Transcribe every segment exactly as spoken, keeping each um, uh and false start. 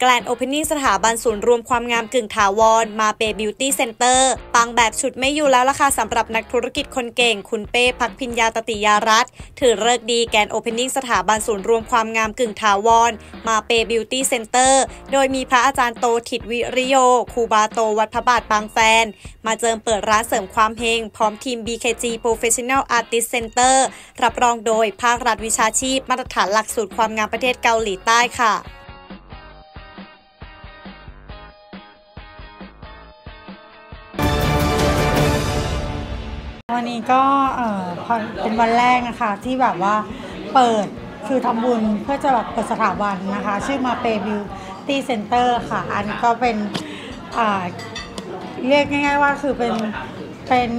แกลนโอเพนนิ่งสถาบันศูนย์รวมความงามกึ่งถาวรมาเป้บิวตี้เซ็นเตอร์ปังแบบฉุดไม่อยู่แล้วล่ะค่ะสำหรับนักธุรกิจคนเก่งคุณเป้ภักพิญญาตติยารัตน์ถือฤกษ์ดีแกลนโอเพนนิ่งสถาบันศูนย์รวมความงามกึ่งถาวรมาเป้บิวตี้เซ็นเตอร์โดยมีพระอาจารย์โตถิตวิริโยครูบาโตวัดพระบาทบางแฟนมาเจิมเปิดร้านเสริมความเฮงพร้อมทีม บี เค จี Professional Artist Center รับรองโดยภาครัฐวิชาชีพมาตรฐานหลักสูตรความงามประเทศเกาหลีใต้ค่ะวันนี้ก็เอ่อเป็นวันแรกนะคะที่แบบว่าเปิดคือทำบุญเพื่อจะแบบเปิดสถาบันนะคะชื่อมาเป้บิวตี้เซ็นเตอร์ค่ะอันก็เป็นอ่าเรียกง่ายๆว่าคือเป็นเป็น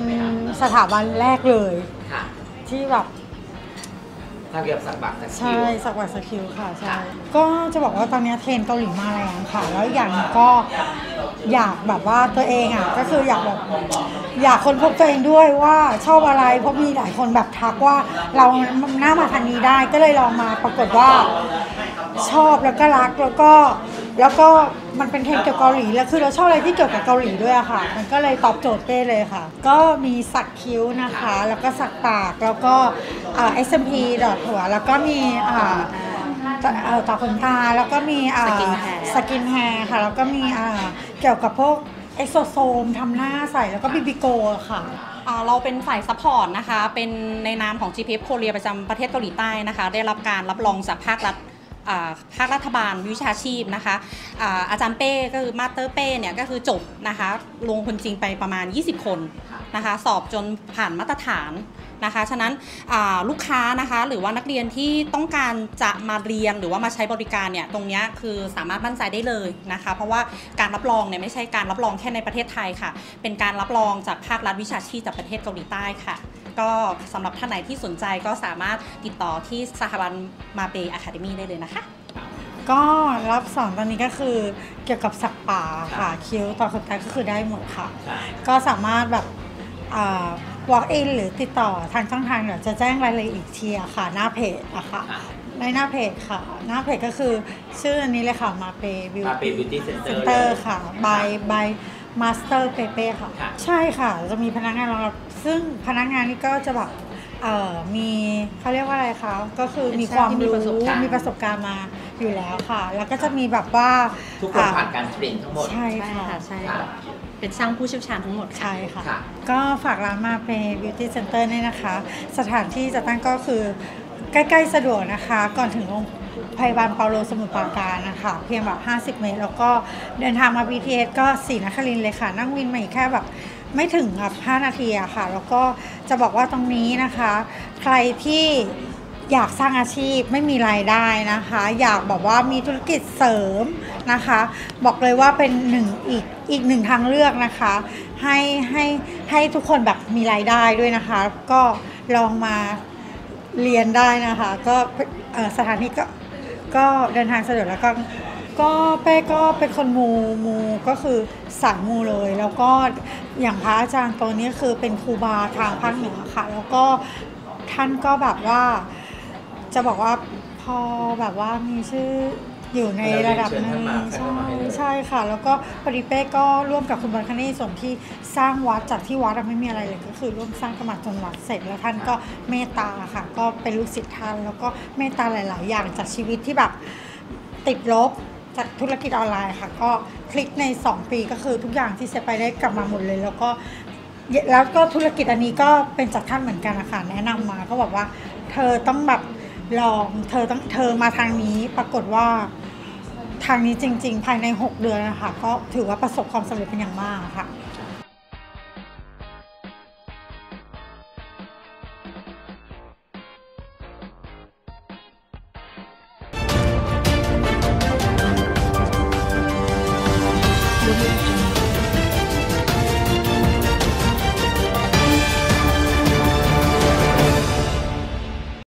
สถาบันแรกเลยที่แบบทำเกี่ยวกับสักบักสักคิวใช่สักบักสักคิวค่ะใช่ก็จะบอกว่าตอนนี้เทรนเกาหลีมาแรงค่ะแล้วอย่างก็อยากแบบว่าตัวเองอ่ะก็คืออยากแบบอยากค้นพบตัวเองด้วยว่าชอบอะไรเพราะมีหลายคนแบบทักว่าเราหน้ามาทางนี้ได้ก็เลยลองมาปรากฏว่าชอบแล้วก็รักแล้วก็แล้วก็มันเป็นเทรนเกี่ยวกับเกาหลีแล้วคือเราชอบอะไรที่เกี่ยวกับเกาหลีด้วยอะค่ะมันก็เลยตอบโจทย์เป้เลยค่ะก็มีสักคิ้วนะคะแล้วก็สักปากแล้วก็เอ่อ เอส เอ็ม พี ดอทหัวแล้วก็มีเอ่อต่อขนตาแล้วก็มีเอ่อสกินแฮร์ค่ะแล้วก็มีเอ่อเกี่ยวกับพวกเอ็กโซโซมทำหน้าใส่แล้วก็บีบีโกค่ะเราเป็นฝ่ายซัพพอร์ตนะคะเป็นในนามของ จี พี อี Korea ประจำประเทศเกาหลีใต้นะคะได้รับการรับรองจากภาครัฐภาครัฐบาลวิชาชีพนะคะ อา, อาจารย์เป้ก็คือมาสเตอร์เป้เนี่ยก็คือจบนะคะลงคนจริงไปประมาณยี่สิบคนนะคะสอบจนผ่านมาตรฐานนะคะฉะนั้นลูกค้านะคะหรือว่านักเรียนที่ต้องการจะมาเรียนหรือว่ามาใช้บริการเนี่ยตรงนี้คือสามารถมั่นใจได้เลยนะคะเพราะว่าการรับรองเนี่ยไม่ใช่การรับรองแค่ในประเทศไทยค่ะเป็นการรับรองจากภาครัฐวิชาชีพจากประเทศเกาหลีใต้ค่ะก็สำหรับท่านไหนที่สนใจก็สามารถติดต่อที่สถาบันมาเป้อะคาเดมี่ได้เลยนะคะก็รับสอนตอนนี้ก็คือเกี่ยวกับสักปากค่ะคิ้วต่อขนตาก็คือได้หมดค่ะก็สามารถแบบwalk in หรือติดต่อทางช่องทางเดี๋ยวจะแจ้งรายละเอียดอีกทีค่ะหน้าเพจอะค่ะในหน้าเพจค่ะหน้าเพจก็คือชื่ออันนี้เลยค่ะมาเป้บิวตี้เซ็นเตอร์ค่ะ by by master เป้ๆค่ะใช่ค่ะจะมีพนักงานรองรับซึ่งพนักงานนี่ก็จะแบบมีเขาเรียกว่าอะไรคะก็คือมีความรู้มีประสบการณ์มาอยู่แล้วค่ะแล้วก็จะมีแบบว่าทุกคนผ่านการเทรนทั้งหมดใช่ค่ะใช่เป็นช่างผู้เชี่ยวชาญทั้งหมดใช่ค่ะก็ฝากร้านมาเป้บิวตี้เซ็นเตอร์เนี่ยนะคะสถานที่จะตั้งก็คือใกล้ๆสะดวกนะคะก่อนถึงโรงพยาบาลเปาโลสมุทรปราการนะคะเพียงแบบห้าสิบเมตรแล้วก็เดินทางมา บี ที เอส ก็ศรีนครินทร์เลยค่ะนั่งวินมาอีกแค่แบบไม่ถึงแบบห้านาทีอะค่ะแล้วก็จะบอกว่าตรงนี้นะคะใครที่อยากสร้างอาชีพไม่มีรายได้นะคะอยากบอกว่ามีธุรกิจเสริมนะคะบอกเลยว่าเป็นหนึ่งอีกอีกหนึ่งทางเลือกนะคะให้ให้ให้ทุกคนแบบมีรายได้ด้วยนะคะก็ลองมาเรียนได้นะคะก็สถานที่ก็ก็เดินทางสะดวกแล้วก็ก็เป้ก็เป็นคนมูมูก็คือสายมูเลยแล้วก็อย่างพระอาจารย์ตัวนี้คือเป็นครูบาทางภาคเหนือค่ะแล้วก็ท่านก็แบบว่าจะบอกว่าพอแบบว่ามีชื่ออยู่ในระดับนึงใช่ใช่ค่ะแล้วก็ปริเป้ก็ร่วมกับคุณบรรคณีส่วนที่สร้างวัดจากที่วัดไม่มีอะไรเลยก็คือร่วมสร้างกระมัดจนวัดเสร็จแล้วท่านก็เมตตาค่ะก็เป็นลูกศิษย์ท่านแล้วก็เมตตาหลายๆอย่างจากชีวิตที่แบบติดลบจากธุรกิจออนไลน์ค่ะก็คลิกในสองปีก็คือทุกอย่างที่เซไปได้กลับมาหมดเลยแล้วก็แล้วก็ธุรกิจอันนี้ก็เป็นจากท่านเหมือนกันนะคะแนะนำมาก็บอกว่าเธอต้องแบบลองเธอต้องเธอมาทางนี้ปรากฏว่าทางนี้จริงๆภายในหกเดือนนะคะก็ถือว่าประสบความสำเร็จเป็นอย่างมากค่ะ